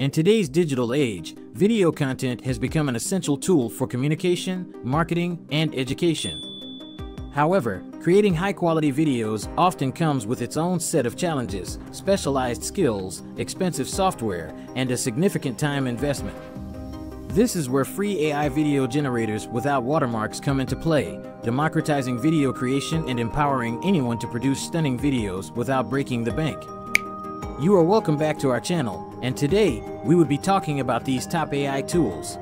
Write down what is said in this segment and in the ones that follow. In today's digital age, video content has become an essential tool for communication, marketing, and education. However, creating high-quality videos often comes with its own set of challenges, specialized skills, expensive software, and a significant time investment. This is where free AI video generators without watermarks come into play, democratizing video creation and empowering anyone to produce stunning videos without breaking the bank. You are welcome back to our channel, and today we would be talking about these top AI tools.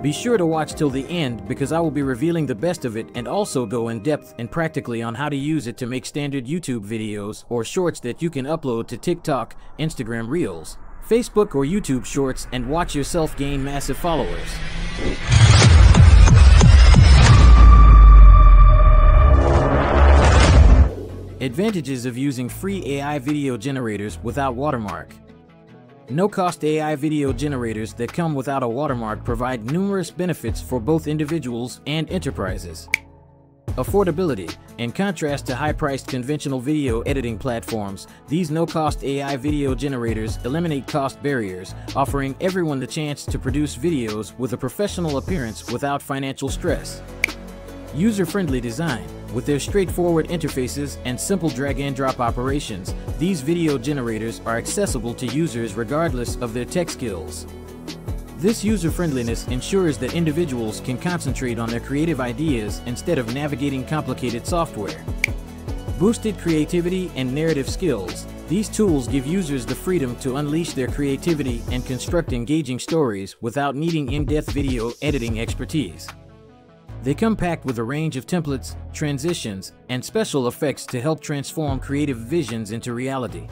Be sure to watch till the end because I will be revealing the best of it and also go in depth and practically on how to use it to make standard YouTube videos or shorts that you can upload to TikTok, Instagram Reels, Facebook or YouTube Shorts and watch yourself gain massive followers. Advantages of using free AI video generators without watermark. No-cost AI video generators that come without a watermark provide numerous benefits for both individuals and enterprises. Affordability. In contrast to high-priced conventional video editing platforms, these no-cost AI video generators eliminate cost barriers, offering everyone the chance to produce videos with a professional appearance without financial stress. User-friendly design. With their straightforward interfaces and simple drag-and-drop operations, these video generators are accessible to users regardless of their tech skills. This user-friendliness ensures that individuals can concentrate on their creative ideas instead of navigating complicated software. Boosted creativity and narrative skills. These tools give users the freedom to unleash their creativity and construct engaging stories without needing in-depth video editing expertise. They come packed with a range of templates, transitions, and special effects to help transform creative visions into reality.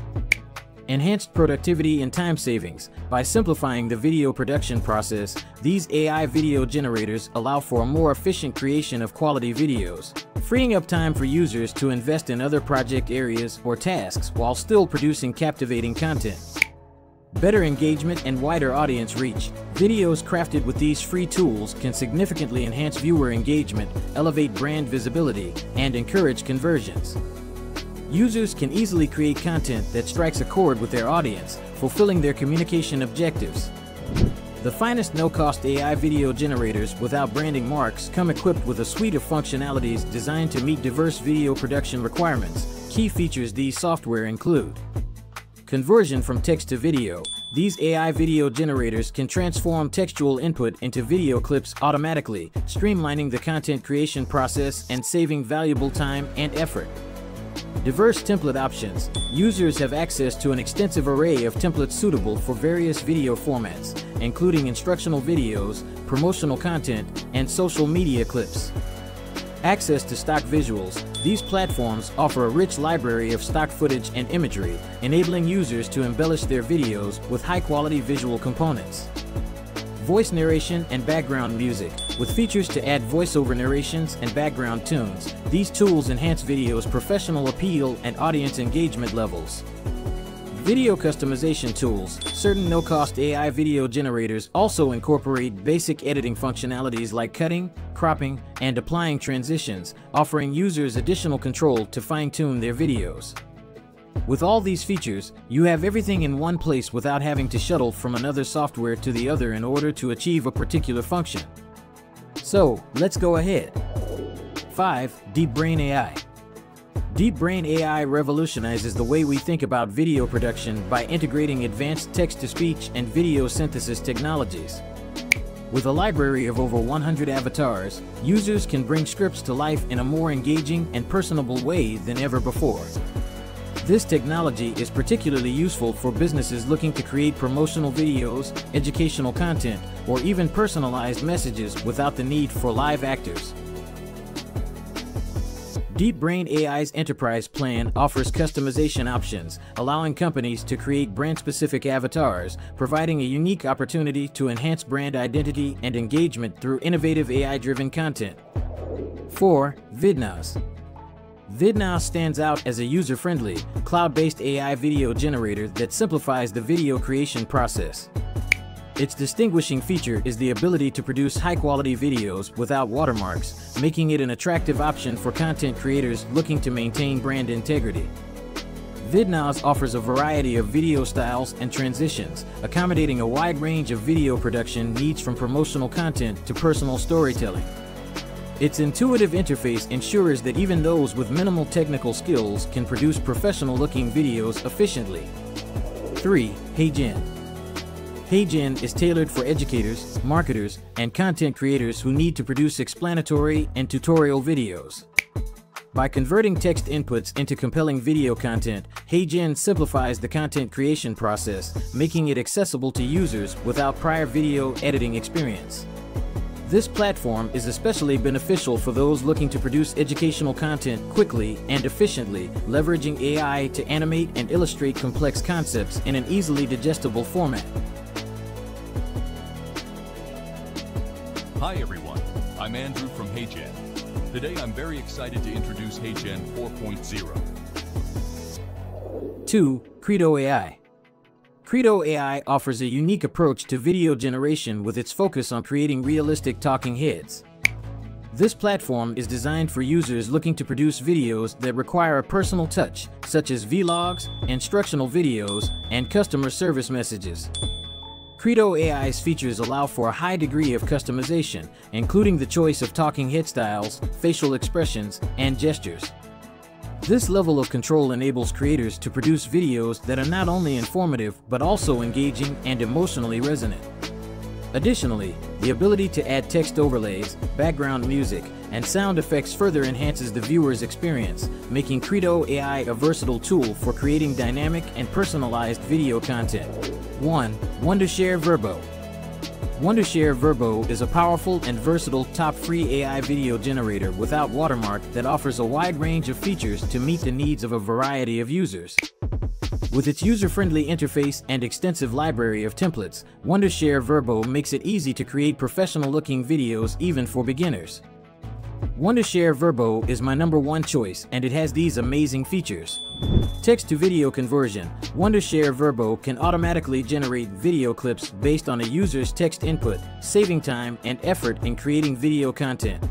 Enhanced productivity and time savings. By simplifying the video production process, these AI video generators allow for a more efficient creation of quality videos, freeing up time for users to invest in other project areas or tasks while still producing captivating content. Better engagement and wider audience reach. Videos crafted with these free tools can significantly enhance viewer engagement, elevate brand visibility, and encourage conversions. Users can easily create content that strikes a chord with their audience, fulfilling their communication objectives. The finest no-cost AI video generators without branding marks come equipped with a suite of functionalities designed to meet diverse video production requirements. Key features these software include: conversion from text to video. These AI video generators can transform textual input into video clips automatically, streamlining the content creation process and saving valuable time and effort. Diverse template options. Users have access to an extensive array of templates suitable for various video formats, including instructional videos, promotional content, and social media clips. Access to stock visuals. These platforms offer a rich library of stock footage and imagery, enabling users to embellish their videos with high-quality visual components. Voice narration and background music. With features to add voiceover narrations and background tunes, these tools enhance videos' professional appeal and audience engagement levels. Video customization tools. Certain no-cost AI video generators also incorporate basic editing functionalities like cutting, cropping, and applying transitions, offering users additional control to fine-tune their videos. With all these features, you have everything in one place without having to shuttle from another software to the other in order to achieve a particular function. So, let's go ahead. 5. DeepBrain AI. DeepBrain AI revolutionizes the way we think about video production by integrating advanced text-to-speech and video synthesis technologies. With a library of over 100 avatars, users can bring scripts to life in a more engaging and personable way than ever before. This technology is particularly useful for businesses looking to create promotional videos, educational content, or even personalized messages without the need for live actors. DeepBrain AI's enterprise plan offers customization options, allowing companies to create brand-specific avatars, providing a unique opportunity to enhance brand identity and engagement through innovative AI-driven content. 4. Vidnoz. Vidnoz stands out as a user-friendly, cloud-based AI video generator that simplifies the video creation process. Its distinguishing feature is the ability to produce high-quality videos without watermarks, making it an attractive option for content creators looking to maintain brand integrity. Vidnoz offers a variety of video styles and transitions, accommodating a wide range of video production needs from promotional content to personal storytelling. Its intuitive interface ensures that even those with minimal technical skills can produce professional-looking videos efficiently. 3. HeyGen. HeyGen is tailored for educators, marketers, and content creators who need to produce explanatory and tutorial videos. By converting text inputs into compelling video content, HeyGen simplifies the content creation process, making it accessible to users without prior video editing experience. This platform is especially beneficial for those looking to produce educational content quickly and efficiently, leveraging AI to animate and illustrate complex concepts in an easily digestible format. Hi everyone, I'm Andrew from HeyGen. Today I'm very excited to introduce HeyGen 4.0. 2. Credo AI. Credo AI offers a unique approach to video generation with its focus on creating realistic talking heads. This platform is designed for users looking to produce videos that require a personal touch, such as vlogs, instructional videos, and customer service messages. Credo AI's features allow for a high degree of customization, including the choice of talking head styles, facial expressions, and gestures. This level of control enables creators to produce videos that are not only informative but also engaging and emotionally resonant. Additionally, the ability to add text overlays, background music, and sound effects further enhances the viewer's experience, making Credo AI a versatile tool for creating dynamic and personalized video content. 1. Wondershare Virbo. Wondershare Virbo is a powerful and versatile top-free AI video generator without watermark that offers a wide range of features to meet the needs of a variety of users. With its user-friendly interface and extensive library of templates, Wondershare Virbo makes it easy to create professional-looking videos even for beginners. Wondershare Virbo is my #1 choice, and it has these amazing features. Text-to-video conversion. Wondershare Virbo can automatically generate video clips based on a user's text input, saving time and effort in creating video content.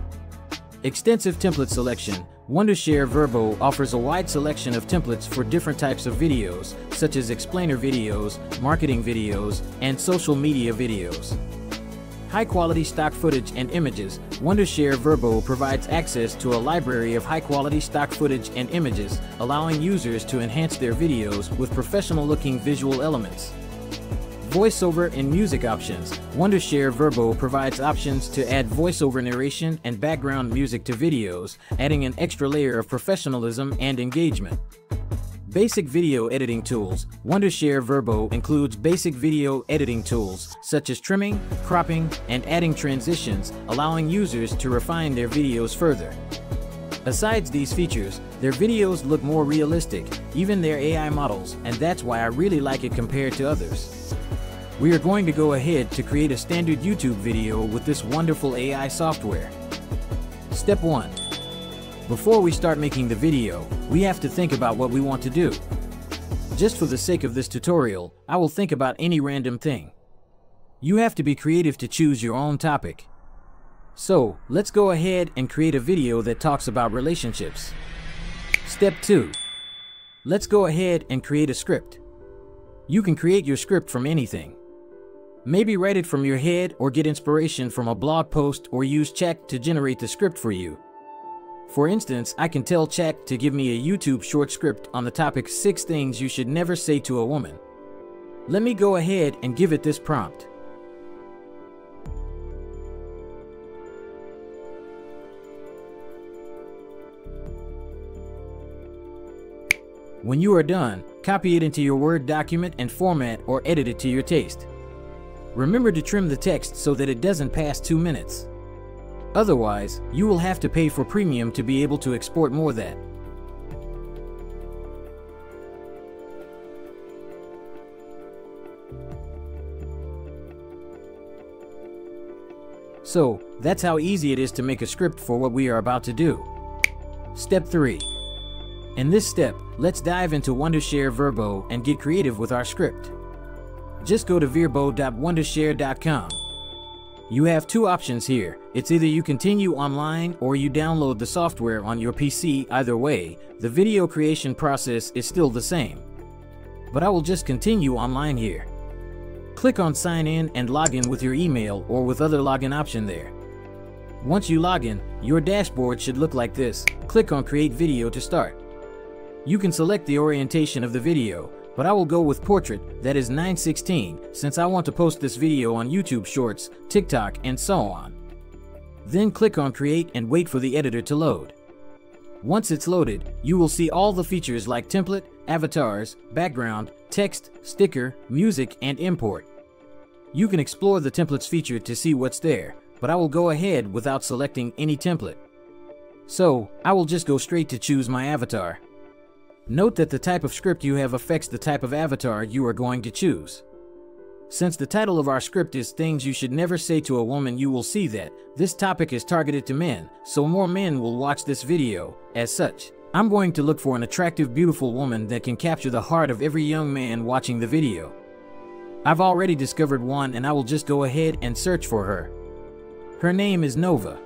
Extensive template selection. Wondershare Virbo offers a wide selection of templates for different types of videos, such as explainer videos, marketing videos, and social media videos. High-quality stock footage and images. Wondershare Virbo provides access to a library of high-quality stock footage and images, allowing users to enhance their videos with professional-looking visual elements. Voiceover and music options. Wondershare Virbo provides options to add voiceover narration and background music to videos, adding an extra layer of professionalism and engagement. Basic video editing tools. Wondershare Virbo includes basic video editing tools such as trimming, cropping, and adding transitions, allowing users to refine their videos further. Besides these features, their videos look more realistic, even their AI models, and that's why I really like it compared to others. We are going to go ahead to create a standard YouTube video with this wonderful AI software. Step 1. Before we start making the video, we have to think about what we want to do. Just for the sake of this tutorial, I will think about any random thing. You have to be creative to choose your own topic. So, let's go ahead and create a video that talks about relationships. Step 2. Let's go ahead and create a script. You can create your script from anything. Maybe write it from your head or get inspiration from a blog post or use chat to generate the script for you. For instance, I can tell Chat to give me a YouTube short script on the topic 6 things you should never say to a woman. Let me go ahead and give it this prompt. When you are done, copy it into your Word document and format or edit it to your taste. Remember to trim the text so that it doesn't pass 2 minutes. Otherwise, you will have to pay for premium to be able to export more than that. So, that's how easy it is to make a script for what we are about to do. Step 3. In this step, let's dive into Wondershare Virbo and get creative with our script. Just go to virbo.wondershare.com. You have 2 options here. It's either you continue online or you download the software on your PC. Either way, the video creation process is still the same. But I will just continue online here. Click on sign in and log in with your email or with other login option there. Once you log in, your dashboard should look like this. Click on create video to start. You can select the orientation of the video, but I will go with portrait, that is 9:16, since I want to post this video on YouTube Shorts, TikTok, and so on. Then click on create and wait for the editor to load. Once it's loaded, you will see all the features like template, avatars, background, text, sticker, music, and import. You can explore the templates feature to see what's there, but I will go ahead without selecting any template. So, I will just go straight to choose my avatar. Note that the type of script you have affects the type of avatar you are going to choose. Since the title of our script is Things You Should Never Say to a Woman, you will see that this topic is targeted to men, so more men will watch this video. As such, I'm going to look for an attractive, beautiful woman that can capture the heart of every young man watching the video. I've already discovered one and I will just go ahead and search for her. Her name is Nova.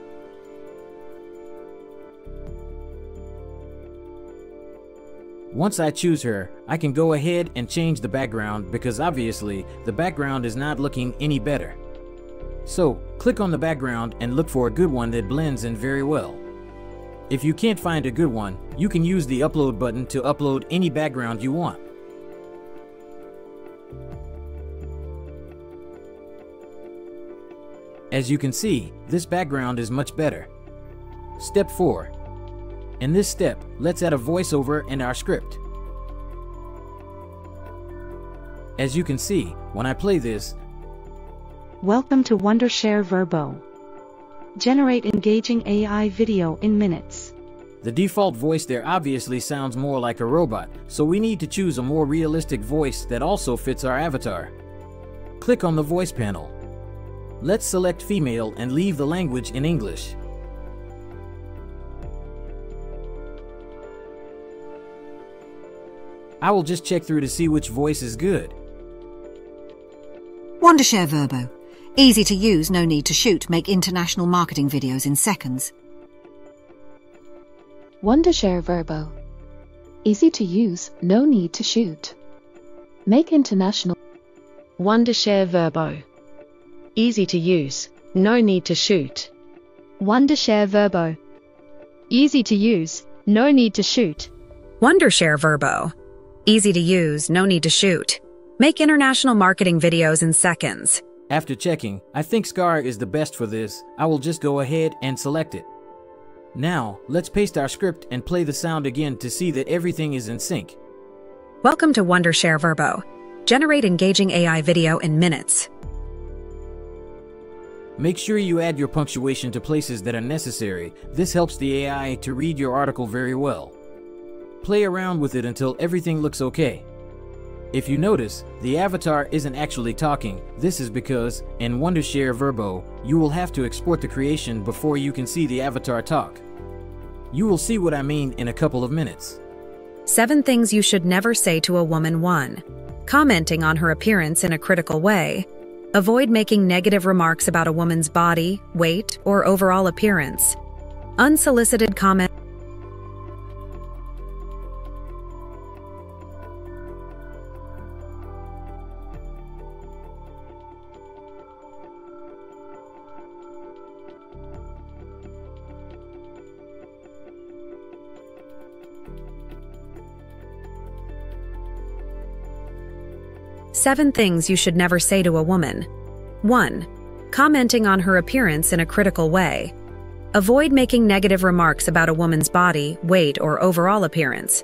Once I choose her, I can go ahead and change the background because obviously the background is not looking any better. So, click on the background and look for a good one that blends in very well. If you can't find a good one, you can use the upload button to upload any background you want. As you can see, this background is much better. Step 4. In this step, let's add a voiceover in our script. As you can see, when I play this, "Welcome to Wondershare Virbo. Generate engaging AI video in minutes." The default voice there obviously sounds more like a robot, so we need to choose a more realistic voice that also fits our avatar. Click on the voice panel. Let's select female and leave the language in English. I will just check through to see which voice is good. Wondershare Virbo. Easy to use, no need to shoot, make international marketing videos in seconds. Wondershare Virbo. Easy to use, no need to shoot. Make international. Wondershare Virbo. Easy to use, no need to shoot. Wondershare Virbo. Easy to use, no need to shoot. Wondershare Virbo. Easy to use, no need to shoot. Make international marketing videos in seconds. After checking, I think Scar is the best for this. I will just go ahead and select it. Now, let's paste our script and play the sound again to see that everything is in sync. Welcome to Wondershare Virbo. Generate engaging AI video in minutes. Make sure you add your punctuation to places that are necessary. This helps the AI to read your article very well. Play around with it until everything looks okay. If you notice, the avatar isn't actually talking. This is because, in Wondershare Virbo, you will have to export the creation before you can see the avatar talk. You will see what I mean in a couple of minutes. 7 Things You Should Never Say to a Woman. 1. Commenting on her appearance in a critical way. Avoid making negative remarks about a woman's body, weight, or overall appearance. Unsolicited comments. Seven Things You Should Never Say to a Woman. 1. Commenting on her appearance in a critical way. Avoid making negative remarks about a woman's body, weight, or overall appearance.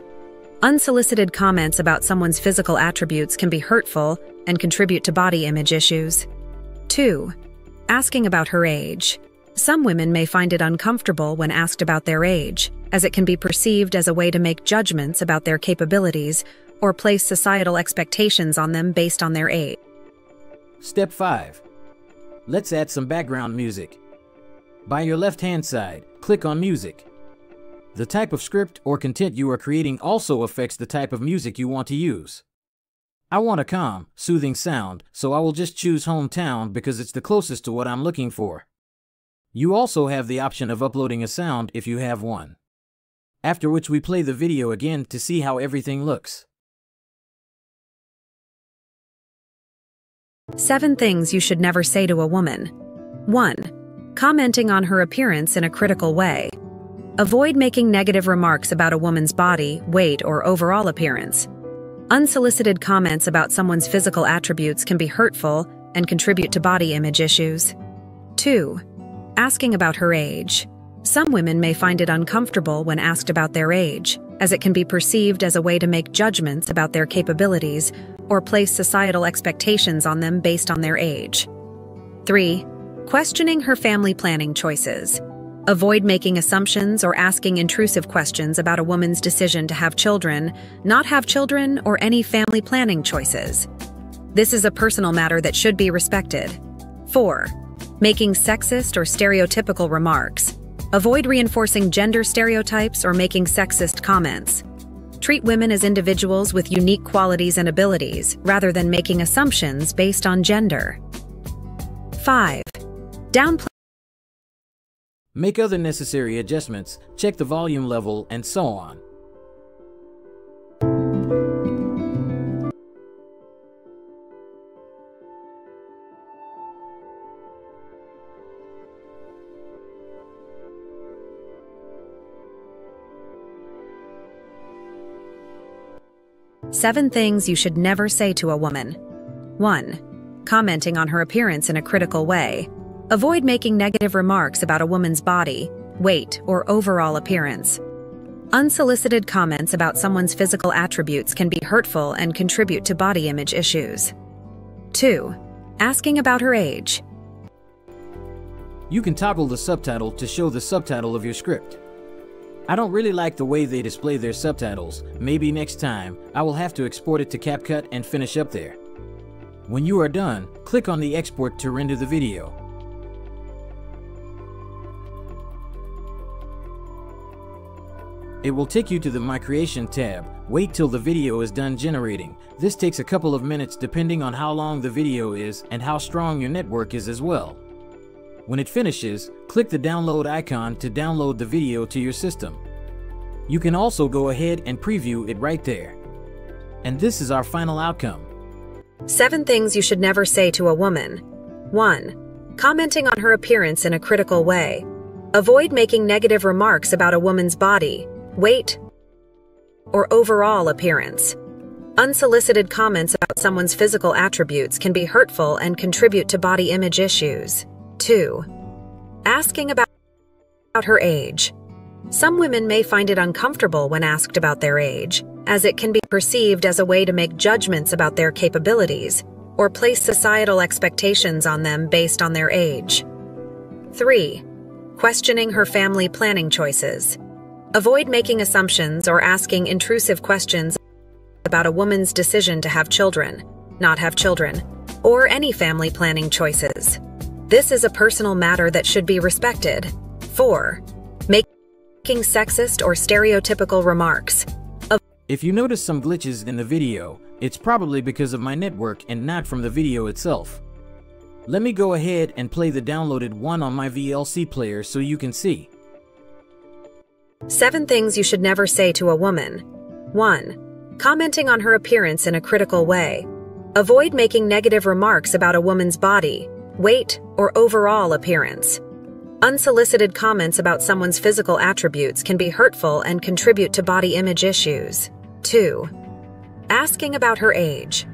Unsolicited comments about someone's physical attributes can be hurtful and contribute to body image issues. 2. Asking about her age. Some women may find it uncomfortable when asked about their age, as it can be perceived as a way to make judgments about their capabilities or place societal expectations on them based on their age. Step 5. Let's add some background music. By your left-hand side, click on music. The type of script or content you are creating also affects the type of music you want to use. I want a calm, soothing sound, so I will just choose hometown because it's the closest to what I'm looking for. You also have the option of uploading a sound if you have one. After which we play the video again to see how everything looks. 7 things you should never say to a woman. 1. Commenting on her appearance in a critical way. Avoid making negative remarks about a woman's body, weight, or overall appearance. Unsolicited comments about someone's physical attributes can be hurtful and contribute to body image issues. 2. Asking about her age. Some women may find it uncomfortable when asked about their age, as it can be perceived as a way to make judgments about their capabilities or place societal expectations on them based on their age. 3. Questioning her family planning choices. Avoid making assumptions or asking intrusive questions about a woman's decision to have children, not have children, or any family planning choices. This is a personal matter that should be respected. 4. Making sexist or stereotypical remarks. Avoid reinforcing gender stereotypes or making sexist comments. Treat women as individuals with unique qualities and abilities, rather than making assumptions based on gender. 5. Downplay. Make other necessary adjustments, check the volume level, and so on. Seven things you should never say to a woman. 1. Commenting on her appearance in a critical way. Avoid making negative remarks about a woman's body, weight, or overall appearance. Unsolicited comments about someone's physical attributes can be hurtful and contribute to body image issues. 2. Asking about her age. You can toggle the subtitle to show the subtitle of your script. I don't really like the way they display their subtitles. Maybe next time, I will have to export it to CapCut and finish up there. When you are done, click on the export to render the video. It will take you to the My Creation tab. Wait till the video is done generating. This takes a couple of minutes depending on how long the video is and how strong your network is as well. When it finishes, click the download icon to download the video to your system. You can also go ahead and preview it right there. And this is our final outcome. 7 things you should never say to a woman. 1. Commenting on her appearance in a critical way. Avoid making negative remarks about a woman's body, weight, or overall appearance. Unsolicited comments about someone's physical attributes can be hurtful and contribute to body image issues. 2. Asking about her age. Some women may find it uncomfortable when asked about their age, as it can be perceived as a way to make judgments about their capabilities or place societal expectations on them based on their age. 3. Questioning her family planning choices. Avoid making assumptions or asking intrusive questions about a woman's decision to have children, not have children, or any family planning choices. This is a personal matter that should be respected. 4. Making sexist or stereotypical remarks. If you notice some glitches in the video, it's probably because of my network and not from the video itself. Let me go ahead and play the downloaded one on my VLC player so you can see. 7 things you should never say to a woman. 1. Commenting on her appearance in a critical way. Avoid making negative remarks about a woman's body, weight, or overall appearance. Unsolicited comments about someone's physical attributes can be hurtful and contribute to body image issues. 2. Asking about her age.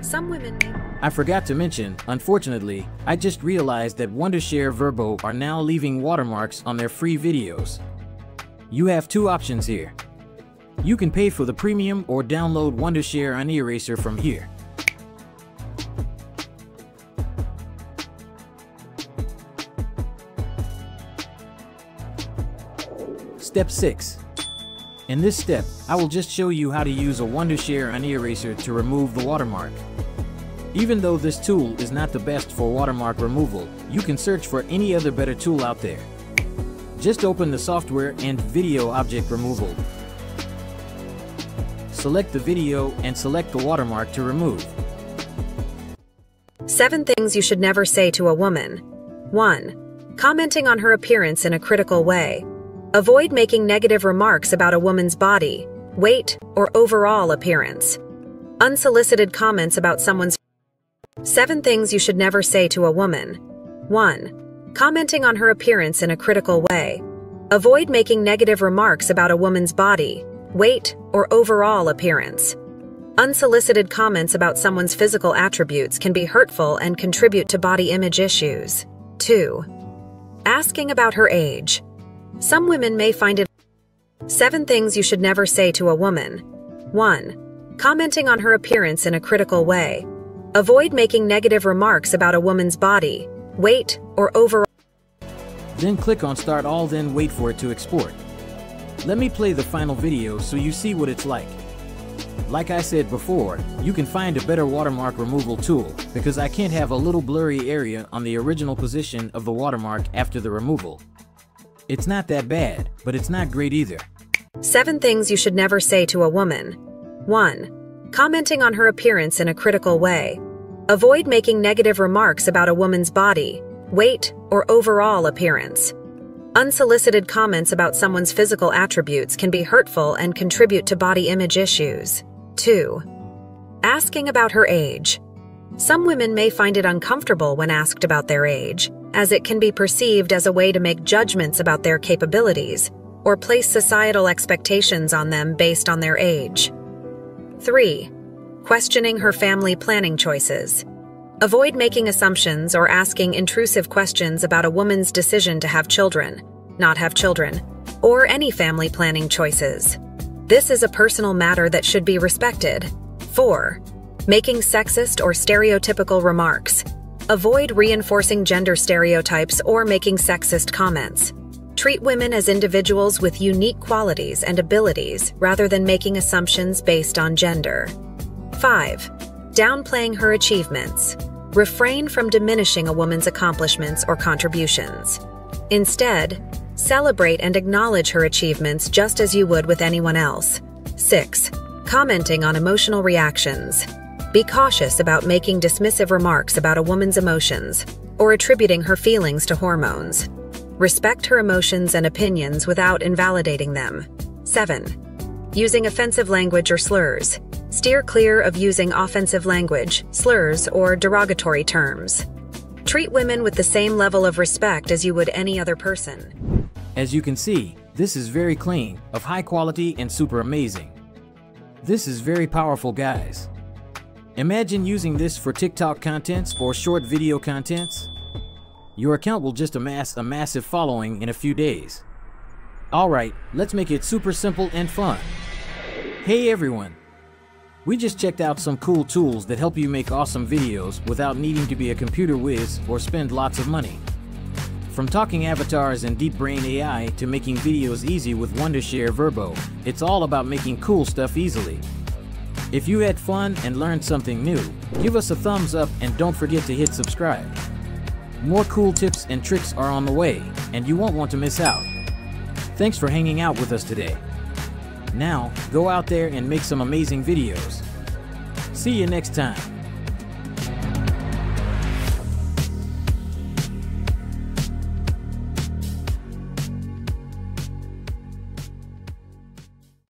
Some women may... I forgot to mention, unfortunately, I just realized that Wondershare Virbo are now leaving watermarks on their free videos. You have 2 options here. You can pay for the premium or download Wondershare Any Eraser from here. Step 6. In this step, I will just show you how to use a Wondershare Any Eraser to remove the watermark. Even though this tool is not the best for watermark removal, you can search for any other better tool out there. Just open the software and video object removal. Select the video and select the watermark to remove. 7 things you should never say to a woman. 1. commenting on her appearance in a critical way. Avoid making negative remarks about a woman's body, weight, or overall appearance. Unsolicited comments about someone's 7 things you should never say to a woman. 1. Commenting on her appearance in a critical way. Avoid making negative remarks about a woman's body, weight, or overall appearance. Unsolicited comments about someone's physical attributes can be hurtful and contribute to body image issues. 2. Asking about her age. Some women may find it 7 things you should never say to a woman. 1. Commenting on her appearance in a critical way. Avoid making negative remarks about a woman's body, weight, or overall. Then click on Start All, then wait for it to export. Let me play the final video so you see what it's like. Like I said before, you can find a better watermark removal tool because I can't have a little blurry area on the original position of the watermark after the removal. It's not that bad, but it's not great either. 7 things you should never say to a woman. 1. Commenting on her appearance in a critical way. Avoid making negative remarks about a woman's body, weight, or overall appearance. Unsolicited comments about someone's physical attributes can be hurtful and contribute to body image issues. 2. Asking about her age. Some women may find it uncomfortable when asked about their age, as it can be perceived as a way to make judgments about their capabilities or place societal expectations on them based on their age. 3. Questioning her family planning choices. Avoid making assumptions or asking intrusive questions about a woman's decision to have children, not have children, or any family planning choices. This is a personal matter that should be respected. 4. Making sexist or stereotypical remarks. Avoid reinforcing gender stereotypes or making sexist comments. Treat women as individuals with unique qualities and abilities rather than making assumptions based on gender. 5. Downplaying her achievements. Refrain from diminishing a woman's accomplishments or contributions. Instead, celebrate and acknowledge her achievements just as you would with anyone else. 6. Commenting on emotional reactions. Be cautious about making dismissive remarks about a woman's emotions or attributing her feelings to hormones. Respect her emotions and opinions without invalidating them. 7. Using offensive language or slurs. Steer clear of using offensive language, slurs, or derogatory terms. Treat women with the same level of respect as you would any other person. As you can see, this is very clean, of high quality, and super amazing. This is very powerful, guys. Imagine using this for TikTok contents or short video contents. Your account will just amass a massive following in a few days. Alright, let's make it super simple and fun. Hey everyone! We just checked out some cool tools that help you make awesome videos without needing to be a computer whiz or spend lots of money. From talking avatars and DeepBrain AI to making videos easy with Wondershare Virbo, it's all about making cool stuff easily. If you had fun and learned something new, give us a thumbs up and don't forget to hit subscribe. More cool tips and tricks are on the way, and you won't want to miss out. Thanks for hanging out with us today. Now, go out there and make some amazing videos. See you next time.